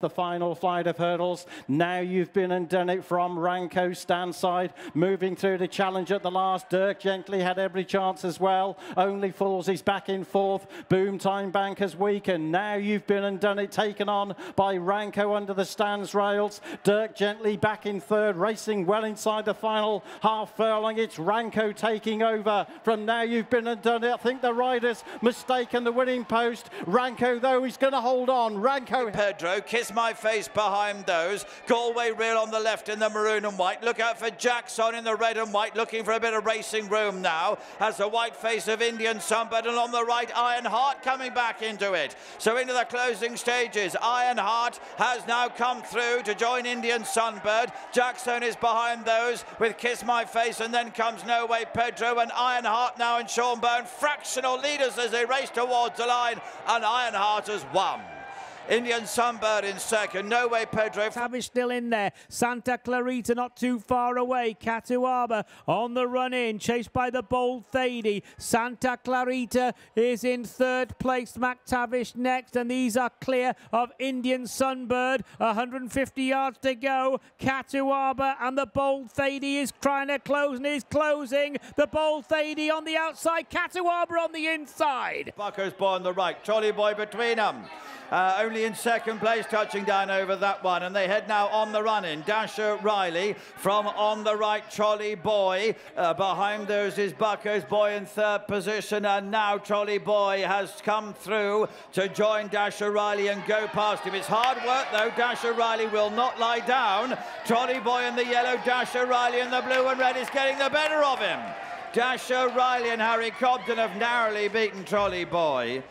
The final flight of hurdles. Now you've been and done it from Ranco stand side. Moving through the challenge at the last. Dirk Gently had every chance as well. Only Falls is back in fourth. Boom Time Bank has weakened. Now you've been and done it. Taken on by Ranco under the stands rails. Dirk Gently back in third. Racing well inside the final half furlong. It's Ranco taking over from Now You've Been and Done It. I think the rider's mistaken the winning post. Ranco though, he's going to hold on. Ranco. Pedro, my face behind those. Galway Real on the left in the maroon and white. Look out for Jackson in the red and white, looking for a bit of racing room now. Has the white face of Indian Sunbird, and on the right, Iron Heart coming back into it. So into the closing stages, Iron Heart has now come through to join Indian Sunbird. Jackson is behind those with Kiss My Face, and then comes No Way Pedro, and Iron Heart now and Sean Byrne, fractional leaders as they race towards the line, and Iron Heart has won. Indian Sunbird in second, No Way Pedro. McTavish still in there, Santa Clarita not too far away, Catuaba on the run in, chased by the Bold Thady. Santa Clarita is in third place, McTavish next, and these are clear of Indian Sunbird. 150 yards to go, Catuaba and the Bold Thady is trying to close and is closing. The Bold Thady on the outside, Catuaba on the inside. Bucko's Boy on the right, Trolley Boy between them. Only in second place, touching down over that one, and they head now on the run-in. Dash O'Reilly from on the right, Trolley Boy. Behind those is Bucko's Boy in third position, and now Trolley Boy has come through to join Dash O'Reilly and go past him. It's hard work though, Dash O'Reilly will not lie down. Trolley Boy in the yellow, Dash O'Reilly in the blue and red is getting the better of him. Dash O'Reilly and Harry Cobden have narrowly beaten Trolley Boy.